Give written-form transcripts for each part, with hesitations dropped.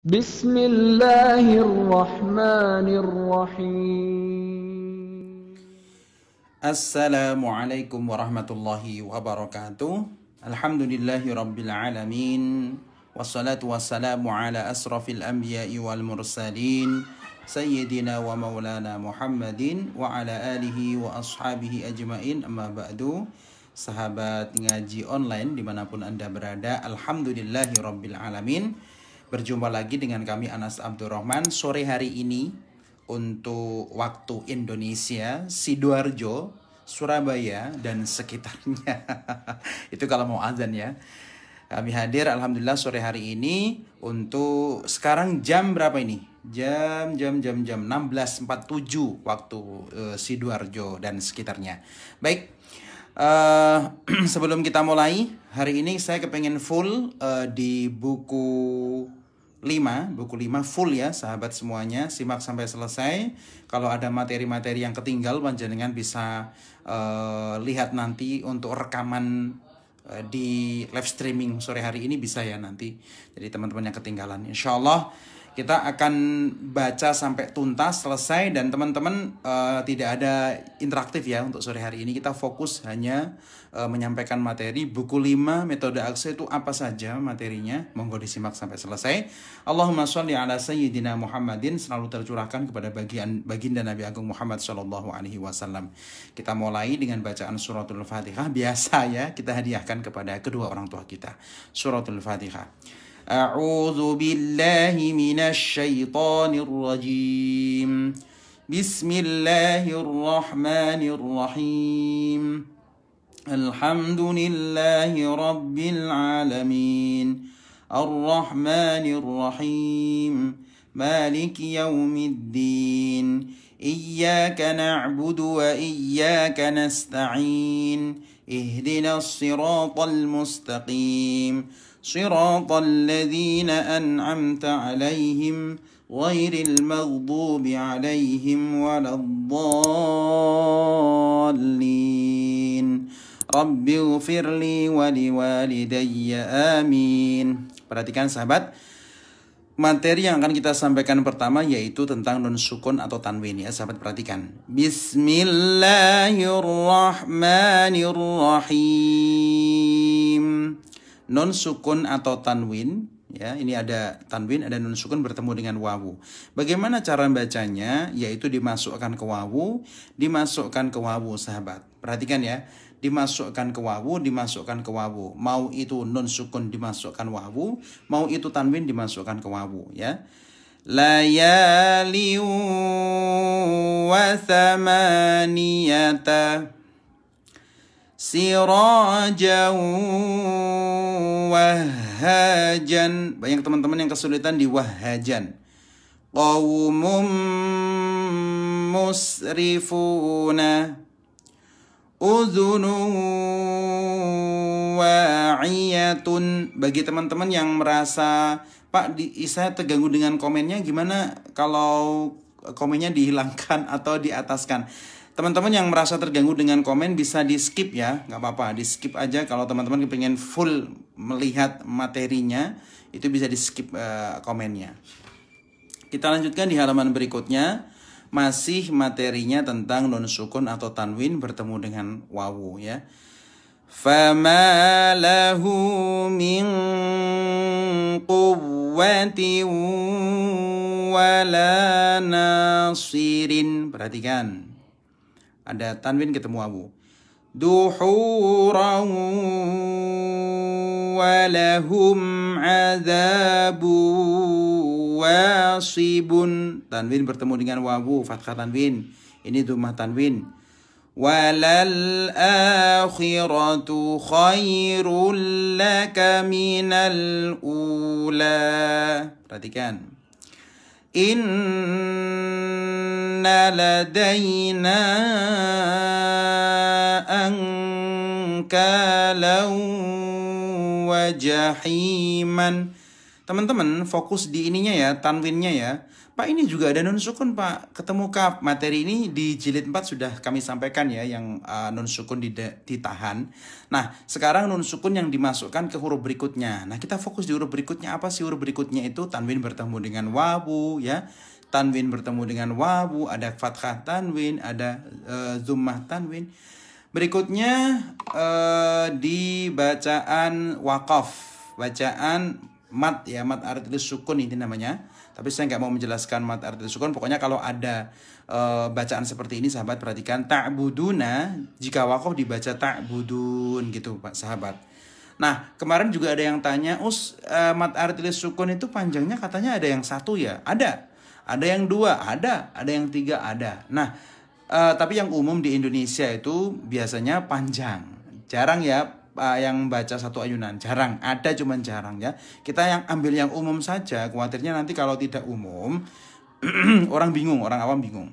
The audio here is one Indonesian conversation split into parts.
Bismillahirrahmanirrahim. Assalamualaikum warahmatullahi wabarakatuh. Alhamdulillahi rabbil alamin. Wassalatu wassalamu ala asrafil anbiya'i wal mursalin sayyidina wa maulana Muhammadin wa ala alihi wa ashabihi ajmain. Amma ba'du. Sahabat ngaji online dimanapun anda berada, alhamdulillahi rabbil alamin. Berjumpa lagi dengan kami Anas Abdurrahman sore hari ini untuk waktu Indonesia, Sidoarjo, Surabaya dan sekitarnya. Itu kalau mau azan ya. Kami hadir alhamdulillah sore hari ini untuk sekarang jam berapa ini? Jam 16.47 waktu Sidoarjo dan sekitarnya. Baik. Sebelum kita mulai, hari ini saya kepengen full di buku 5 full ya sahabat semuanya. Simak sampai selesai. Kalau ada materi-materi yang ketinggal panjenengan bisa lihat nanti untuk rekaman di live streaming sore hari ini bisa ya nanti. Jadi teman-teman yang ketinggalan, insyaallah kita akan baca sampai tuntas selesai. Dan teman-teman tidak ada interaktif ya untuk sore hari ini. Kita fokus hanya menyampaikan materi buku 5 metode akses itu apa saja materinya. Monggo disimak sampai selesai. Allahumma sholli ala sayyidina Muhammadin, selalu tercurahkan kepada baginda Nabi Agung Muhammad Shallallahu Alaihi Wasallam. Kita mulai dengan bacaan suratul Fatihah biasa ya, kita hadiahkan kepada kedua orang tua kita. Suratul Fatihah. أعوذ بالله من الشيطان الرجيم بسم الله الرحمن الرحيم الحمد لله رب العالمين الرحمن الرحيم مالك يوم الدين إياك نعبد وإياك نستعين اهدنا الصراط المستقيم صراط الذين أنعمت عليهم غير المغضوب عليهم ولا الضالين رب اغفر لي ولوالدي آمين. Perhatikan sahabat, materi yang akan kita sampaikan pertama yaitu tentang nun sukun atau tanwin ya sahabat. Perhatikan, Bismillahirrahmanirrahim. Nun sukun atau tanwin ya, ini ada tanwin, ada nun sukun bertemu dengan wawu. Bagaimana cara bacanya? Yaitu dimasukkan ke wawu, dimasukkan ke wawu sahabat. Perhatikan ya, dimasukkan ke wawu, dimasukkan ke wawu. Mau itu nun sukun dimasukkan wawu, mau itu tanwin dimasukkan ke wawu ya. Layali wa thamaniyata sirajan wahajan. Banyak teman-teman yang kesulitan di wahajan. Qaumum musrifuna udhunun wa'iyatun. Bagi teman-teman yang merasa, Pak, saya terganggu dengan komennya, gimana kalau komennya dihilangkan atau diataskan? Teman-teman yang merasa terganggu dengan komen bisa di skip ya, nggak apa-apa, di skip aja. Kalau teman-teman pengen full melihat materinya, itu bisa di skip komennya. Kita lanjutkan di halaman berikutnya, masih materinya tentang nun sukun atau tanwin bertemu dengan wawu ya. فَمَا لَهُ مِنْ قُوَّةٍ وَلَا نَاصِرٍ. Perhatikan, ada tanwin ketemu wawu. Duhuran walahum adzabun wasibun. Tanwin bertemu dengan wawu, fathah tanwin. Ini dhammah tanwin. Walal akhiratu khairul laka minal ula. Perhatikan. Inna ladaina ankalan wa jahiman. Teman-teman fokus di ininya ya, tanwinnya ya. Pak, ini juga ada nun sukun, Pak. Ketemu kap. Materi ini di jilid 4 sudah kami sampaikan ya, yang nun sukun ditahan. Nah, sekarang nun sukun yang dimasukkan ke huruf berikutnya. Nah, kita fokus di huruf berikutnya. Apa sih huruf berikutnya itu? Tanwin bertemu dengan wawu ya. Tanwin bertemu dengan wawu, ada fathah tanwin, ada zummah tanwin. Berikutnya di bacaan wakaf, bacaan mat ya, mat artilis sukun ini namanya. Tapi saya nggak mau menjelaskan mat artilis sukun. Pokoknya kalau ada bacaan seperti ini, sahabat perhatikan ta'buduna. Jika wakaf dibaca ta'budun gitu, Pak sahabat. Nah, kemarin juga ada yang tanya, mat artilis sukun itu panjangnya katanya ada yang 1 ya? Ada yang 2, ada yang 3, ada. Nah, tapi yang umum di Indonesia itu biasanya panjang. Jarang ya yang baca satu ayunan, jarang, ada cuman jarang ya. Kita yang ambil yang umum saja, khawatirnya nanti kalau tidak umum orang bingung, orang awam bingung.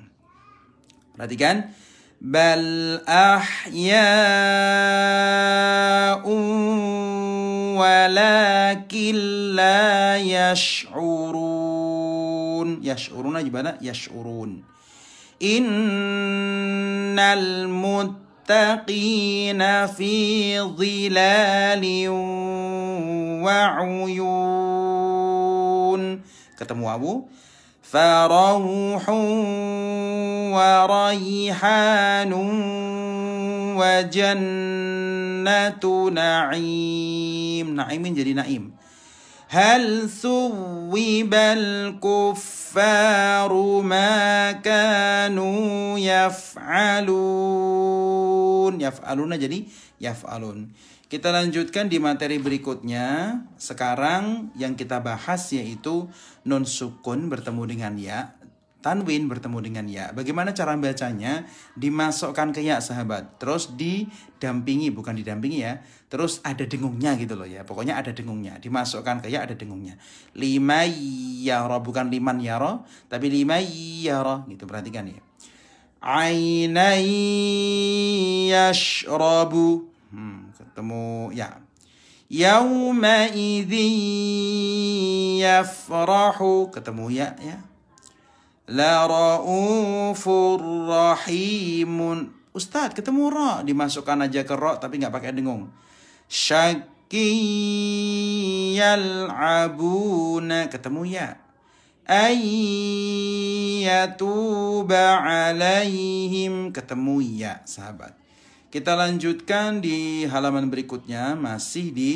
Perhatikan, bal ahya'un walakin la yash'urun. Yash'urun gimana? Yash'urun. Innal mut taqina fi dhilalin wa'uyun. Ketemu wawu, farauhun wa raihanun wa jannatu na'im. Na'imin jadi na'im. Hal suwibal kuffaru ma kanu yaf'alun. Yaf'aluna jadi yaf'alun. Kita lanjutkan di materi berikutnya. Sekarang yang kita bahas yaitu nun sukun bertemu dengan ya, tanwin bertemu dengan ya. Bagaimana cara bacanya? Dimasukkan ke ya, sahabat. Terus didampingi, bukan didampingi ya, terus ada dengungnya gitu loh ya. Pokoknya ada dengungnya. Dimasukkan ke ya, ada dengungnya. Lima yara, bukan liman yara, tapi lima yara gitu. Perhatikan ya. Ainai yashrabu. Ketemu ya. Yauma idzi yafrahu. Ketemu ya ya. La raufur rahimun. Ustadz, ketemu ra, dimasukkan aja ke ra tapi nggak pakai dengung. Syaqiyal abuna, ketemu ya. Ayyatuba alaihim, ketemu ya, sahabat. Kita lanjutkan di halaman berikutnya, masih di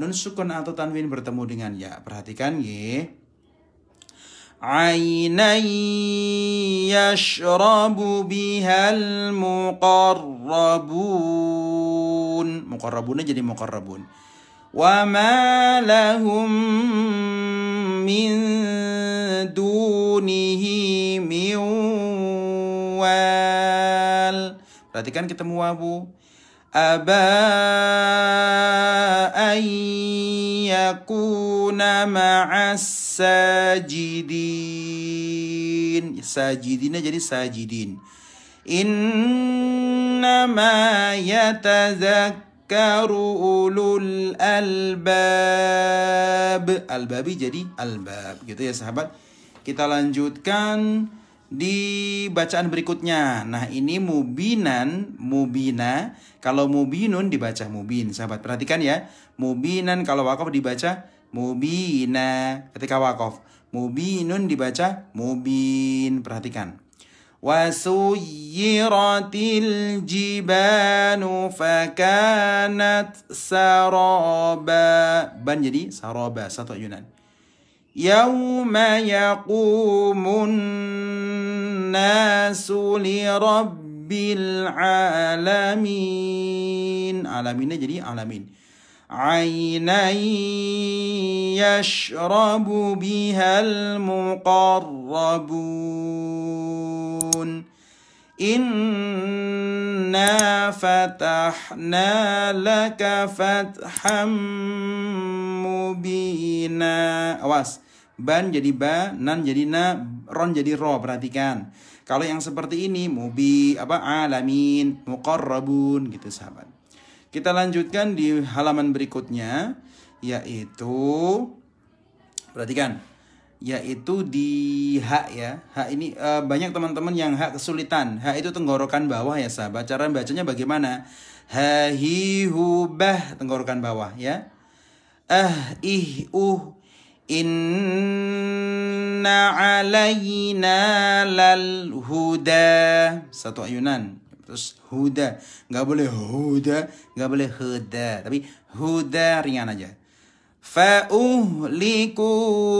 nun sukun atau tanwin bertemu dengan ya. Perhatikan ya. عَيْنًا يَشْرَبُ بِهَا الْمُقَرَّبُونَ. مُقَرَّبُونَ jadi مُقَرَّبُونَ. وَمَا لَهُمْ مِنْ دُونِهِ مِنْ وَالٍ. Perhatikan ketemu wawu. Aba an yakuna ma'as sajidin. Sajidinnya jadi sajidin. Innama yatazakkaru ulul albab. Albabi jadi albab gitu ya, sahabat. Kita lanjutkan di bacaan berikutnya. Nah, ini mubinan, mubina. Kalau mubinun dibaca mubin, sahabat. Perhatikan ya. Mubinan kalau wakaf dibaca mubina. Ketika wakaf, mubinun dibaca mubin. Perhatikan. Wasuyyiratil jibanu fakanat saraba. Ban jadi saraba, satu ayunan. Yauma yaqumun nasu li rabbil alamin. Alaminnya jadi alamin. Ainai yashrabu bihal muqarrabun. Inna fatahna laka fatham mubina. Awas. Ban jadi ba, nan jadi na, ron jadi ro. Perhatikan. Kalau yang seperti ini mubi apa alamin, muqarrabun gitu, sahabat. Kita lanjutkan di halaman berikutnya yaitu perhatikan, yaitu di hak ya. Hak ini banyak teman-teman yang hak kesulitan. Hak itu tenggorokan bawah ya sahabat. Cara bacanya bagaimana? Ha hi hu bah, tenggorokan bawah ya. Ah ih uh, inna alaina lal huda. Satu ayunan. Terus huda, nggak boleh huda, nggak boleh huda, tapi huda ringan aja. Fa'uhliku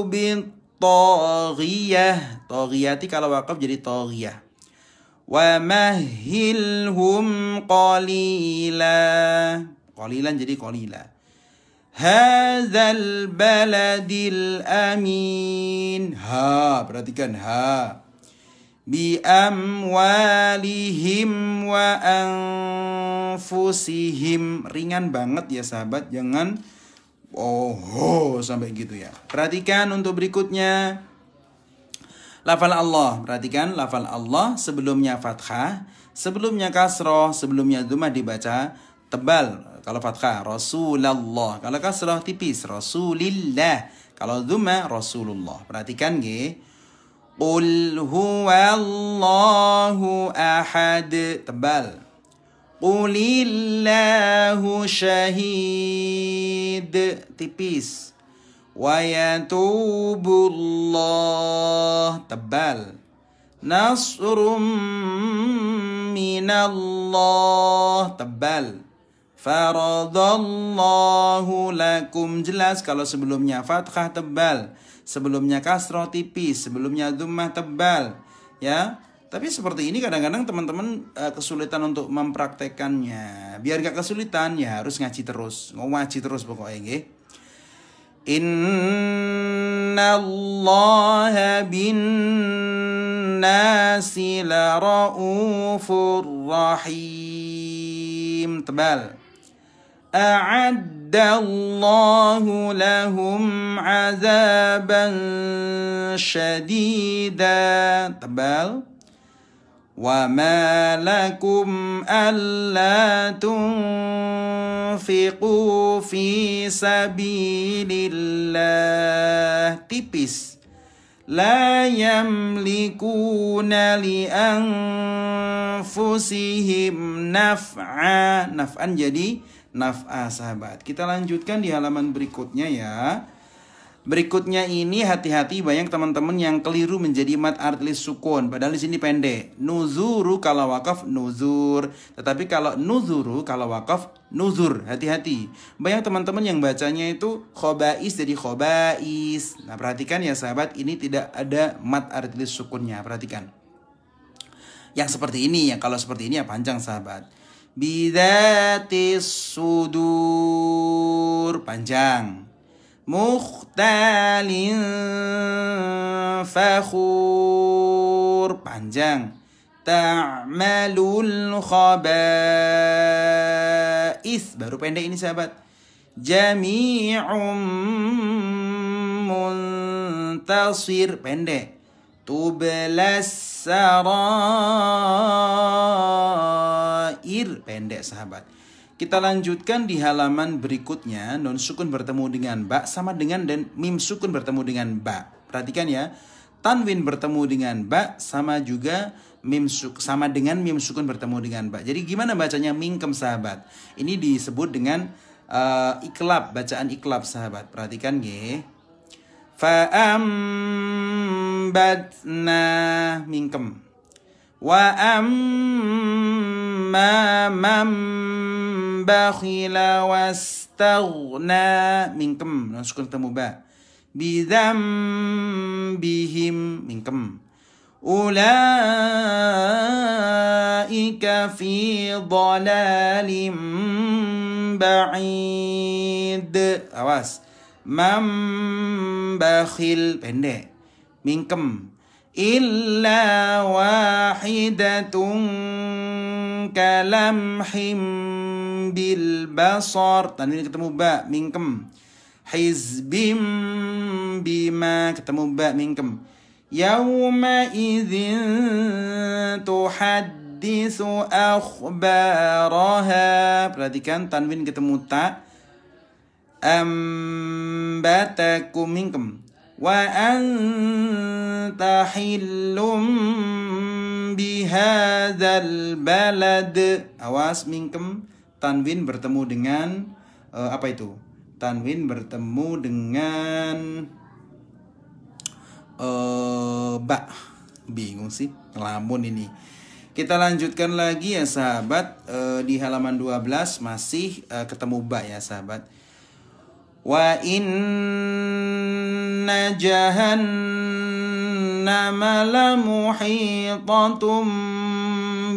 bit-taghiyah. Taghiyati kalau wakaf jadi taghiyah. Wa mahilhum qalila. Qalilan jadi qalila. Hadzal baladil amin. Ha, perhatikan ha. Bi amwalihim wa anfusihim. Ringan banget ya sahabat, jangan oh sampai gitu ya. Perhatikan untuk berikutnya lafal Allah. Perhatikan lafal Allah sebelumnya fathah, sebelumnya kasroh, sebelumnya dzumah dibaca tebal kalau fathah Rasulullah, kalau kasroh tipis Rasulillah, kalau dzumah Rasulullah. Perhatikan g, qul huwallahu ahad tebal, qulillahu syahid tipis, wa yatubullah tebal, nasrum minallah tebal, faradallahu lakum jelas kalau sebelumnya fathah tebal, sebelumnya kasroh tipis, sebelumnya dzumah tebal ya. Tapi seperti ini kadang-kadang teman-teman kesulitan untuk mempraktekannya. Biar gak kesulitan ya harus ngaji terus. Ngaji terus pokoknya nggih. Innallaha bin nasi la raufur rahim. Tebal. A'addallahu lahum azaban syadida. Tebal. Wa ma lakum alla tunfiqu fi sabilillah tipis, la yamlikuna li anfusihim naf'a, naf'an jadi naf'a sahabat. Kita lanjutkan di halaman berikutnya ya. Berikutnya ini hati-hati, banyak teman-teman yang keliru menjadi mad artilis sukun. Padahal di sini pendek. Nuzuru kalau wakaf nuzur. Tetapi kalau nuzuru kalau wakaf nuzur. Hati-hati. Banyak teman-teman yang bacanya itu khobais jadi khobais. Nah perhatikan ya sahabat, ini tidak ada mad artilis sukunnya. Perhatikan. Yang seperti ini ya. Kalau seperti ini ya panjang sahabat. Bidzatis sudur. Panjang. Mukhtalin fakhur. Panjang. Ta'malul khabais. Baru pendek ini sahabat. Jami'um muntasir. Pendek. Tublas sarair. Pendek sahabat. Kita lanjutkan di halaman berikutnya. Nun sukun bertemu dengan ba sama dengan dan mim sukun bertemu dengan ba. Perhatikan ya. Tanwin bertemu dengan ba sama juga mim suk sama dengan mim sukun bertemu dengan ba. Jadi gimana bacanya mingkem sahabat? Ini disebut dengan iklab, bacaan iklab sahabat. Perhatikan g. Fa'ambatna mingkem. Wa'amma bakhila wastaghna mingkem. Nun sukun ketemu ba. Bidzambihim mingkem. Ulaika fi dhalalim ba'id. Awas. Mambakhil pendek. Mingkem. Illa wahidatun kalamhim bil basar, tanwin ketemu ba mingkem. Hizbim bima ketemu ba mingkem. Yauma idzin tuhadditsu akhbaraha. Perhatikan tanwin ketemu ta. Ambatakum mingkem. wa anta hillum bihadzal balad. Awas mingkem, tanwin bertemu dengan apa itu? Tanwin bertemu dengan ba. Bingung sih, ngelamun ini. Kita lanjutkan lagi ya sahabat, di halaman 12 masih ketemu ba ya sahabat. Wa inna jahannama lamuhitatun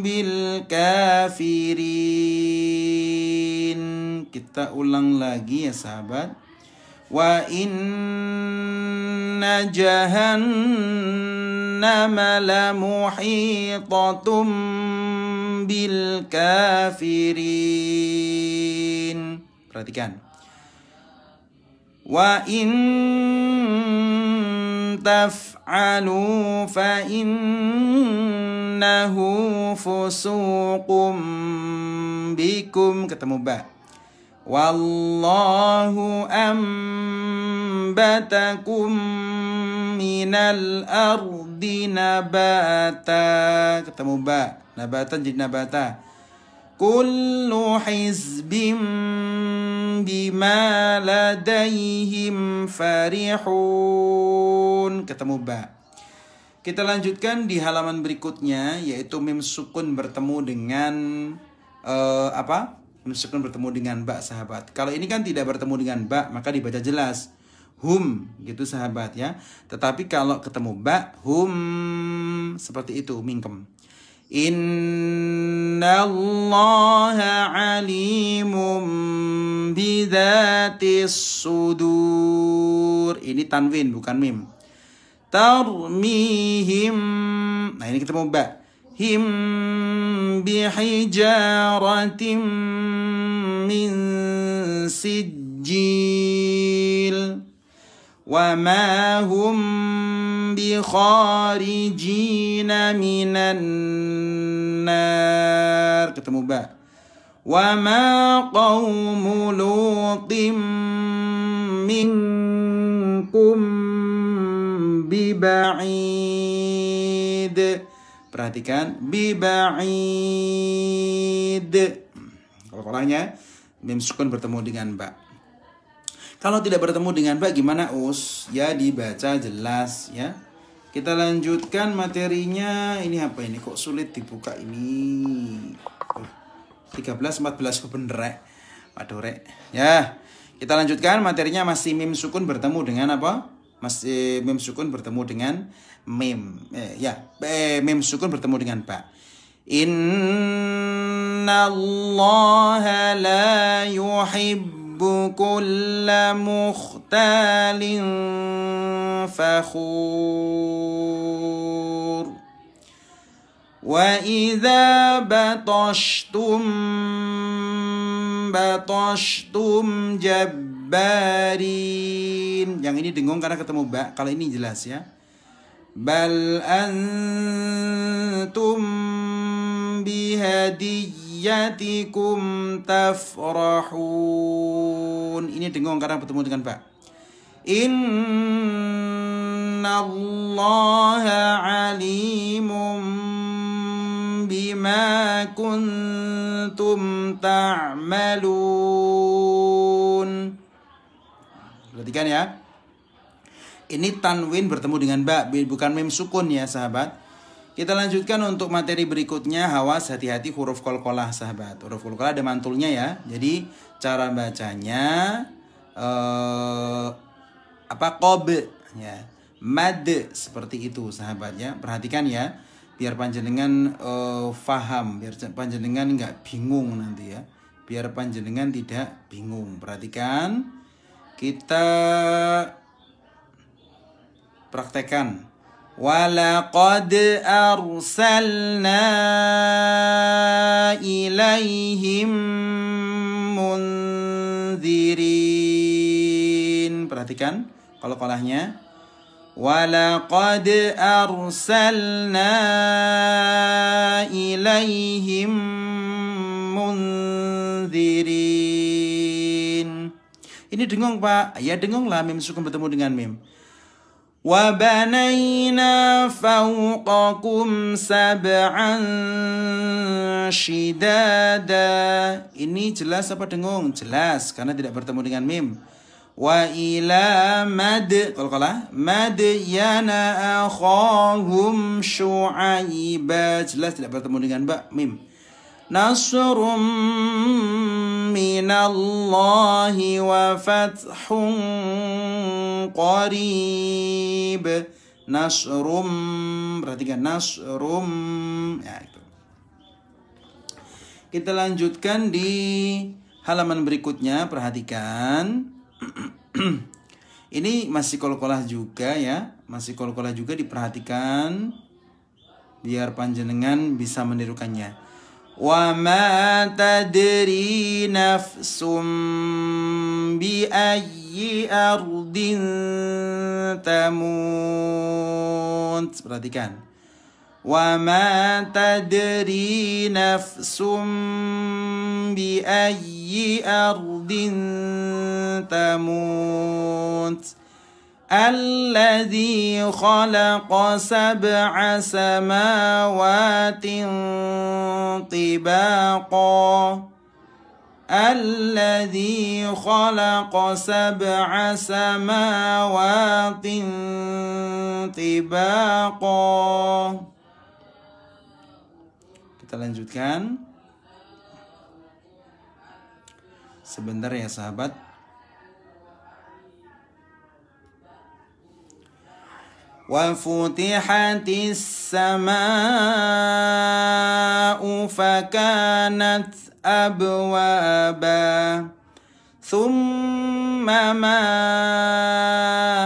bil kafirin. Kita ulang lagi ya sahabat. Wa inna jahannama lamuhitatun bil kafirin. Perhatikan. Wa in taf'alu fa innahu fusuqum bikum. Ketemu ba. Wallahu ambatakum minal ardi nabata. Ketemu ba. Nabatan jadi nabata. Kullu hizbim bima ladaihim farihun. Ketemu ba. Kita lanjutkan di halaman berikutnya, yaitu mim sukun bertemu dengan apa? Mim sukun bertemu dengan ba sahabat. Kalau ini kan tidak bertemu dengan ba, maka dibaca jelas hum gitu sahabat ya. Tetapi kalau ketemu ba, hum, seperti itu mingkem. Innallaha alimum bidzatis sudur. Ini tanwin bukan mim. Tarmihim. Nah ini kita mau ba. Him bihijaratim min sijil. Wa ma hum bikharijina minan nar. Ketemu ba. Wa ma qawmu lutim minkum biba'id. Perhatikan biba'id. Kalau orangnya mim sukun bertemu dengan ba. Kalau tidak bertemu dengan ba gimana Us? Ya dibaca jelas ya. Kita lanjutkan materinya. Ini apa ini? Kok sulit dibuka ini? 13 14 bener rek. Waduh rek. Ya. Kita lanjutkan materinya masih mim sukun bertemu dengan apa? Masih mim sukun bertemu dengan mim. Mim sukun bertemu dengan ba. Innallaha la yuhibbu kulla mukhtalin fakhur. Wa idza batashtum batashtum jabbarin. Yang ini dengung karena ketemu ba. Kalau ini jelas ya. Bal antum bihadi yatikum tafrahun. Ini dengung karena bertemu dengan ba. Innallaha alimum bima kuntum ta'malun. Perhatikan ya. Ini tanwin bertemu dengan ba, bukan mim sukun ya sahabat. Kita lanjutkan untuk materi berikutnya. Hawas, hati-hati huruf qalqalah sahabat. Huruf qalqalah ada mantulnya ya. Jadi cara bacanya apa qob ya. Mad seperti itu sahabat ya. Perhatikan ya biar panjenengan faham, biar panjenengan nggak bingung nanti ya. Biar panjenengan tidak bingung. Perhatikan. Kita praktekkan. وَلَقَدْ أَرْسَلْنَا إِلَيْهِمْ مُنذِرِينَ. Perhatikan kalau qalqalahnya. وَلَقَدْ أَرْسَلْنَا إِلَيْهِمْ مُنذِرِينَ. Ini dengung Pak. Ya dengung lah mim sukun bertemu dengan mim. وَبَنَيْنَا فَوْقَكُمْ سَبْعًا شِدَادًا. Ini jelas apa dengung? Jelas, karena tidak bertemu dengan mim. Wa ila madyana akhahum Syu'aiba. Jelas tidak bertemu dengan ba mim. Nasrum minallahi wa fathun qarib. Nasrum, perhatikan nasrum ya, itu. Kita lanjutkan di halaman berikutnya, perhatikan. Ini masih kol-kolah juga ya, masih kol-kolah juga, diperhatikan biar panjenengan bisa menirukannya. Wa ma tadri nafsum bi ayyi ardin tamut. Perhatikan. Wa ma tadri nafsum bi ayyi ardin tamut. Alladhi khalaqa sab'a samawatin tibaqa. Alladhi khalaqa sab'a samawatin tibaqa. Kita lanjutkan. Sebentar ya sahabat. Wa futihatis sama'u fakanat abwaba. Thumma ma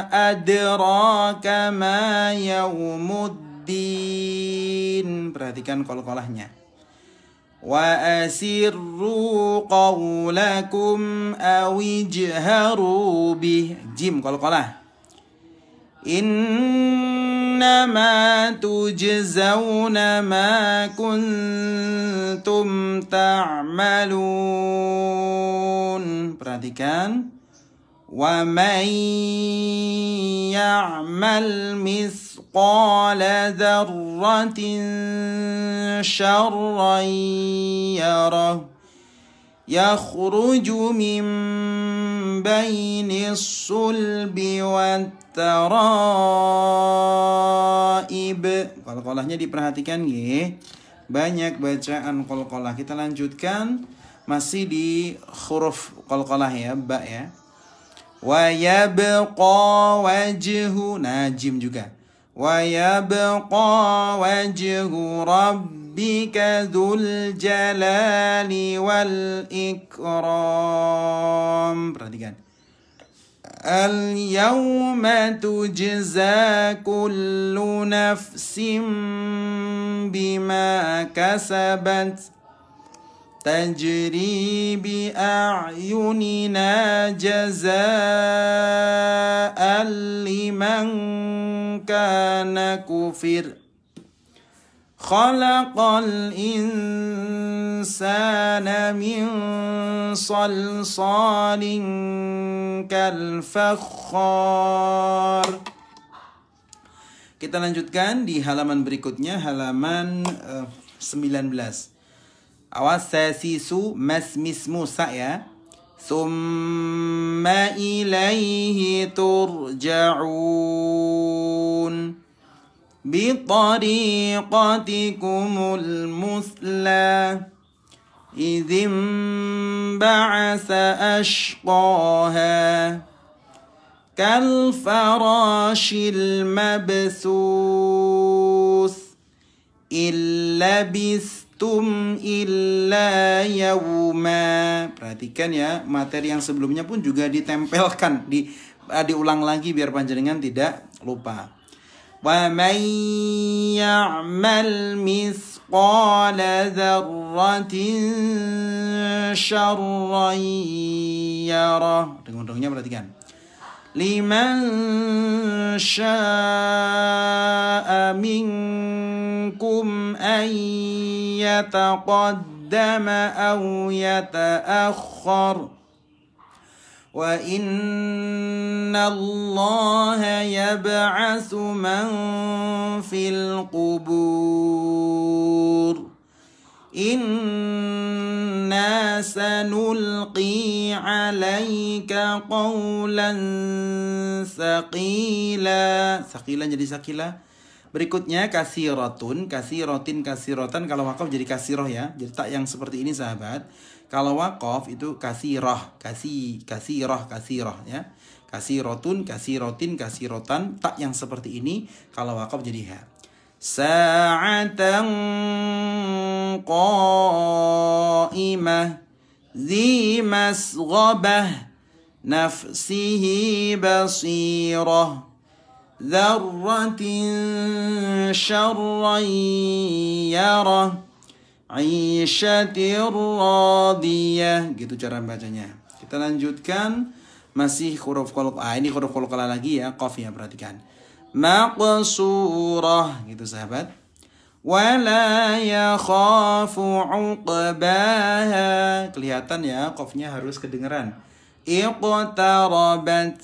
adraka ma yaumuddin. Perhatikan kol-kolahnya. Wa asirru qawlakum awijharu bih. Jim kol-kolah. Innama tujzauna ma kuntum ta'malun. Perhatikan. Wa may ya'mal mithqala dzarratin syarran yarah. Yakhruju min bainis sulbi wat taraib. Qalqalahnya diperhatikan nggih. Banyak bacaan qalqalah. Kita lanjutkan masih di huruf qalqalah ya, ba ya. Wa yabqa wajhu, najim juga. Wa yabqa wajhu rabbika dzul jalali wal ikram. Perhatikan. Al yawma tujza kullu nafsin bima kasabat. Tajri bi a'yunina jazaa'an liman kana kufir. Khalaqal insana min salsalin kal fakhkhar. Kita lanjutkan di halaman berikutnya, halaman 19. Awas sasisu masmismu sa ya. Summa ilaihi turja'un. Bitariqatikumul musla. Idzim ba'asa ashqaha. Kal farashil mabsus. Illa bis tum illa yauma. Perhatikan ya, materi yang sebelumnya pun juga ditempelkan, diulang lagi biar panjenengan tidak lupa. Wa may ya'mal mithqala dzarratin syarran yarah. Dengung-dengungnya perhatikan. Liman syaa'a minkum an yataqaddama aw yata'akhkhar. Wa inna allaha yab'atsu man fil qubur. Inna sanulqi alaika qawlan saqila. Saqila jadi saqila. Berikutnya kasiratun, kasiratin, kasiratan. Kalau wakaf jadi kasiroh ya. Jadi tak yang seperti ini sahabat. Kalau wakaf itu kasiroh, kasiroh ya. Kasirotun, kasirotin, kasirotan. Tak yang seperti ini. Kalau wakaf jadi ha. Sa'atan qa'imah zi masghabah nafsihi basirah dzarratin syarran yarah aisyatir radiyah. Gitu cara bacanya. Kita lanjutkan. Masih huruf qalq. Ah, ini huruf qalq lagi ya. Qaf ya, perhatikan. Maqsurah. Gitu sahabat. Wala yakhafu 'uqbaha. Kelihatan ya, qafnya harus kedengeran. Iqtarabat.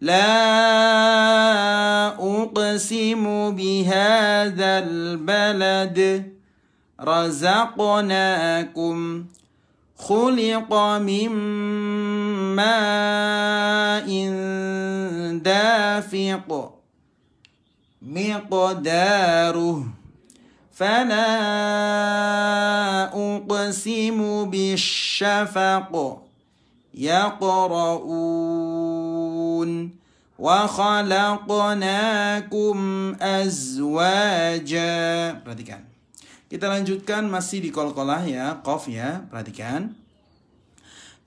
La uqsimu bihadzal balad. Razaqnakum. Khuliqa min ma'in dafiq. Miqdaruh. Fala uqsimu bisyafaq. Yaqra'un. Wa khalaqnakum azwaja. Perhatikan. Kita lanjutkan masih di qalqalah ya, qaf ya. Perhatikan.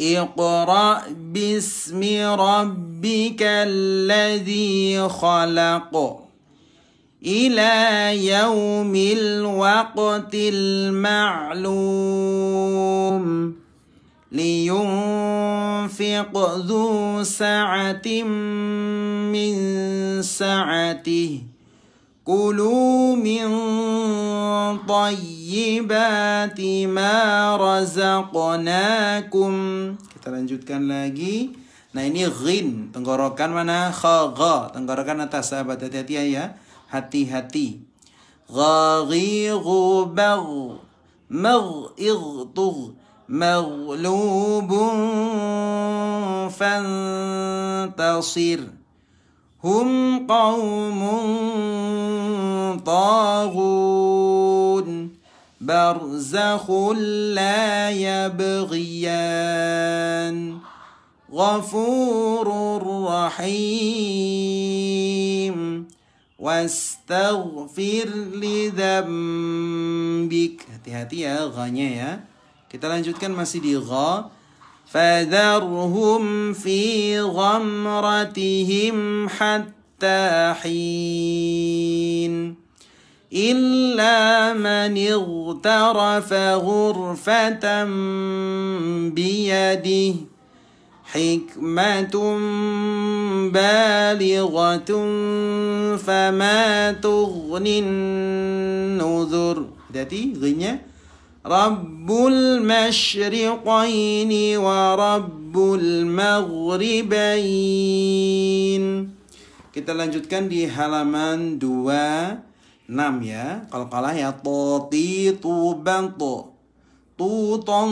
Iqra' bismi rabbikal ladzi khalaq. Ila yaumil waqtil ma'lum. لينفق ذو سعة من سعته كلوا من طيبات ما رزقناكم. Kita lanjutkan lagi. Nah ini ghin, tenggorokan mana? Khaga, tenggorokan atas sahabat, hati-hati ya. Hati-hati. Ghaghiru bagh maghightugh maghlubun fantasir. Hum qawmun taghun. Barzakhul la yabghiyan. Ghafurur rahim. Wastaghfir lidhambik. Hati-hati ya, ghanya ya. Kita lanjutkan masih di gha. Fadharhum fi ghamratihim hatta hin. Illa man ightarafa ghurfatan biyadih. Hikmatun balighatun fama tughnin nuzur. Jadi ghinya Rabbul masyriqaini wa rabbul maghribain. Kita lanjutkan di halaman 26 ya. Kalau kalah ya toti tubanto tuton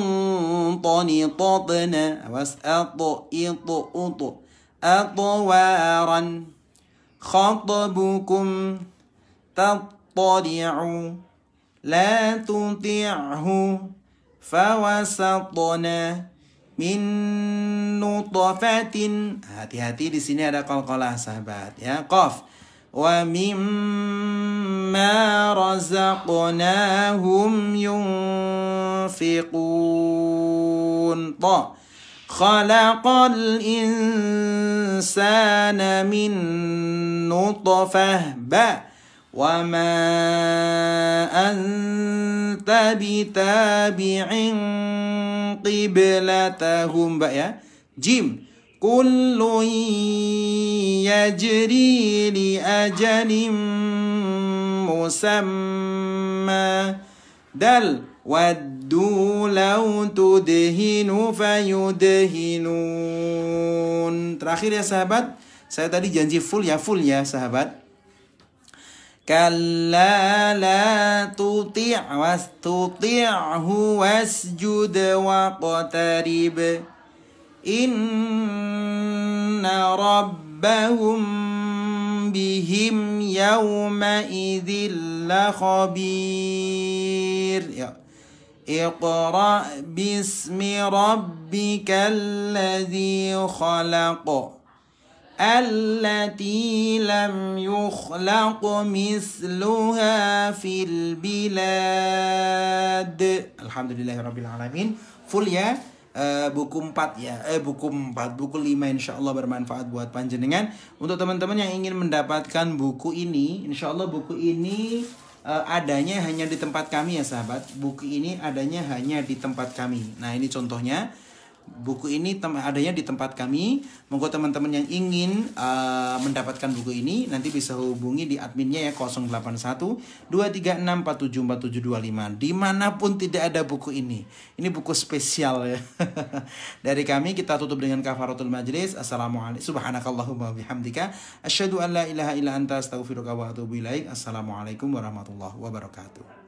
toni totna was ato ito uto atwaran khatabukum tattari'u la tuti'hu fawasatna min nutfatin. Hati-hati di sini ada qalqalah sahabat ya. Qaf. Wa mimma razaqnahum yunfiqun. Ta. Khalaqal insana min nutfah. Ba. Wa ma anta bitabi'in qiblatahum. Ba ya. Jim. Kullu yajri li ajalin musamma. Dal. Wad waddu law tudhinu fayudhinun. Terakhir ya sahabat, saya tadi janji full ya sahabat. Kalla la tuti' wastuti'hu wasjud waqtarib. Inna rabbahum bihim yawma idzil khabir. Ya. Iqra' bismi rabbikal-ladzi khalaq. Allati lam yukhlaq misluha fil bilad. Alhamdulillahirrabbilalamin. Full ya, buku 4 ya, buku 5 insyaallah bermanfaat buat panjenengan. Untuk teman-teman yang ingin mendapatkan buku ini, insyaallah buku ini adanya hanya di tempat kami ya sahabat. Buku ini adanya hanya di tempat kami. Nah ini contohnya. Buku ini adanya di tempat kami. Monggo teman-teman yang ingin mendapatkan buku ini nanti bisa hubungi di adminnya ya 081236474725. Dimanapun tidak ada buku ini. Ini buku spesial ya. Dari kami kita tutup dengan kafaratul majlis. Assalamualaikum. Subhanakallahumma bihamdika. Asyhadu an la ilaha illa anta astaghfiruka wa atubu ilaik. Assalamualaikum warahmatullahi wabarakatuh.